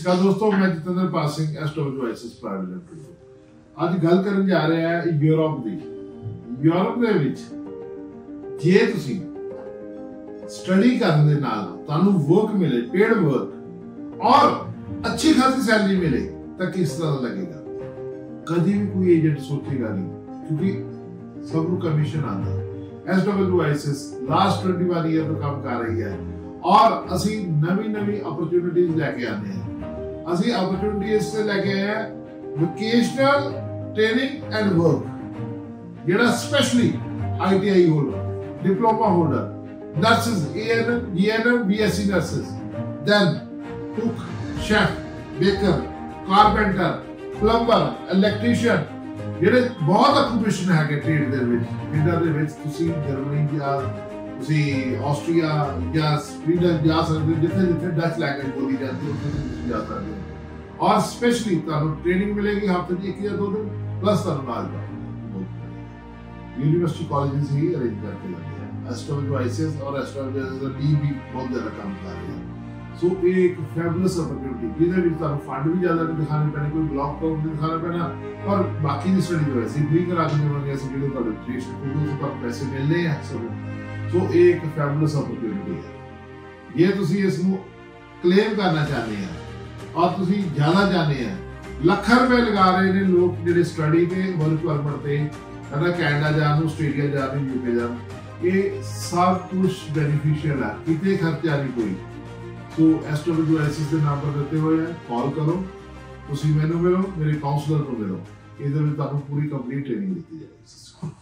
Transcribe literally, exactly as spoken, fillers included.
नमस्कार दोस्तों, मैं जितेंद्र पासिंग एस्ट्रोवाइसेस प्राइवेट लिमिटेड ਤੋਂ ਅੱਜ ਗੱਲ ਕਰਨ ਜਾ ਰਹੇ ਆ ਯੂਰਪ ਦੀ। ਯੂਰਪ ਦੇ ਵਿੱਚ ਜੇ ਤੁਸੀਂ ਸਟੱਡੀ ਕਰਨ ਦੇ ਨਾਲ ਤੁਹਾਨੂੰ ਵਰਕ ਮਿਲੇ, ਪੇਡ ਵਰਕ ਔਰ ਅੱਛੀ ਖਾਸੀ ਸੈਲਰੀ ਮਿਲੇ ਤਾਂ ਕਿਸ ਤਰ੍ਹਾਂ ਲੱਗੇਗਾ? ਕਦੀ ਵੀ ਕੋਈ ਏਜੰਟ ਸੋਚੇਗਾ ਨਹੀਂ, ਕਿਉਂਕਿ ਸਭ ਨੂੰ ਕਮਿਸ਼ਨ ਆਉਂਦਾ। ਐਸਡਬਲਯੂਆਈਐਸਐਸ ਲਾਸਟ twenty-one ਈਅਰ ਤੋਂ ਕੰਮ ਕਰ ਰਹੀ ਹੈ और असी नवी नवी अपॉर्चुनिटीज लेके आते हैं। असी अपॉर्चुनिटीज से लेके आए हैं वोकेशनल ट्रेनिंग एंड वर्क, जेड़ा specially ITI holder, diploma holder, nurses, ANM, ENM, BSc nurses, then cook, chef, baker, carpenter, plumber, electrician, जेड़े बहुत ऑक्यूपेशन है के ट्रेड दे विच इंडिया दे विच तुसी जर्मनी या ऑस्ट्रिया या स्वीडन जा सकते हो, जिथे जिथे डच लैंग्वेज बोली जाती है उसे तुम जा सकते हो। और स्पेशली तुम ट्रेनिंग मिलेगी हफ्ते की एक या दो दिन प्लस तुम यूनिवर्सिटी कॉलेज ही अरेंज करके जाते हैं। एस्ट्रोवाइसेस और एस्ट्रोवाइसेस टीम भी बहुत ज़्यादा काम कर रही है। सो ये एक फैबुलस अपॉर्चुनिटी जिसे भी तुम फंड भी ज़्यादा दिखाने पैने, कोई ब्लॉक का दिखाना पैना और बाकी की स्टडी जो है फ्री करा देने पैसे मिल रहे हैं सब। तो एक फैबुलस अपॉर्चुनिटी है ये, तुसी इसको क्लेम करना चाहते हैं और तुसी जाना चाहते हैं। लख रुपए लगा रहे हैं लोग जो स्टडी के वर्क परमिट पे, कहना कैनेडा जान, ऑस्ट्रेलिया जान, यूके जान, ये सब कुछ बेनीफिशियल है, कितने खर्चा नहीं कोई। तो एस्ट्रोवाइसेस के नाम पर देते हुए कॉल करो, तुसी मैनू मिलो, मेरे काउंसलर को मिलो, इधर भी तुहानू पूरी कंप्लीट ट्रेनिंग दी जाएगी।